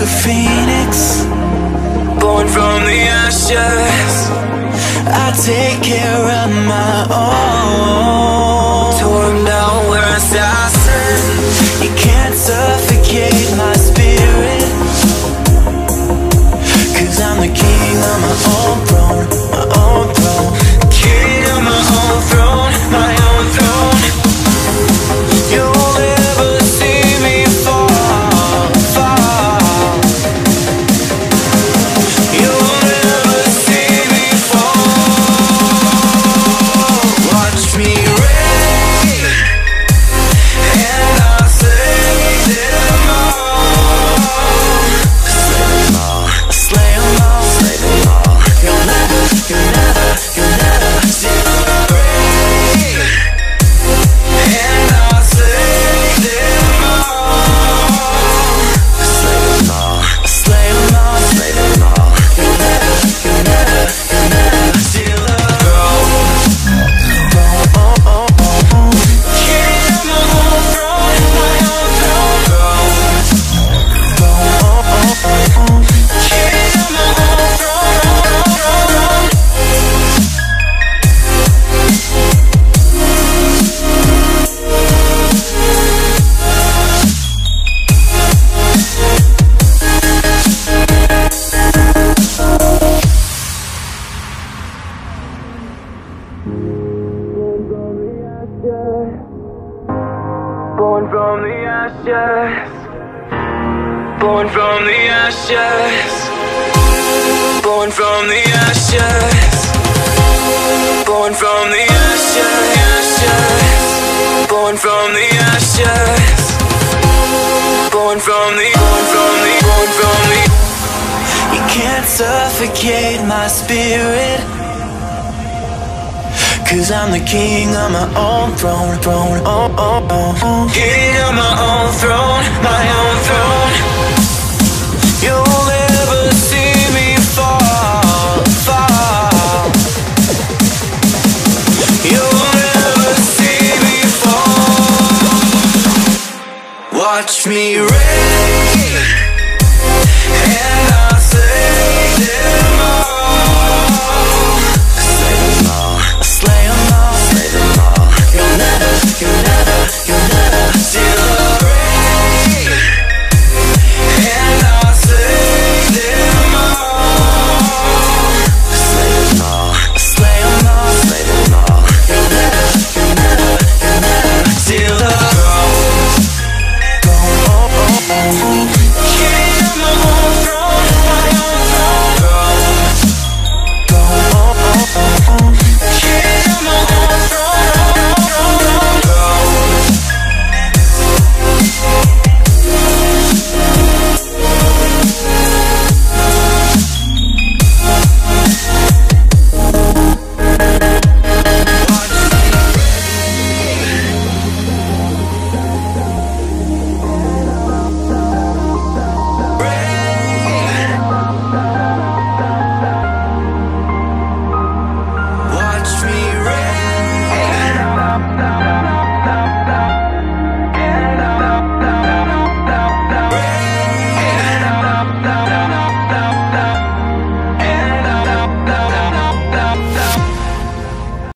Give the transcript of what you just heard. like a phoenix, born from the ashes. I take care of my own. Tore them down where I stand. You can't suffocate my spirit, 'cause I'm the king of my own throne, my own throne. King of my own throne, my own throne. You'll never see me fall, fall. You'll never see me fall. Watch me rain, and I'll save them all. Born from the ashes, born from the ashes, born from the ashes, born from the ashes, born from the ashes, born from the. You can't suffocate my spirit, 'cause I'm the king of my own throne, throne, oh, oh, oh, oh. King of my own throne, my own throne. You'll never see me fall, fall. You'll never see me fall. Watch me rain, yeah.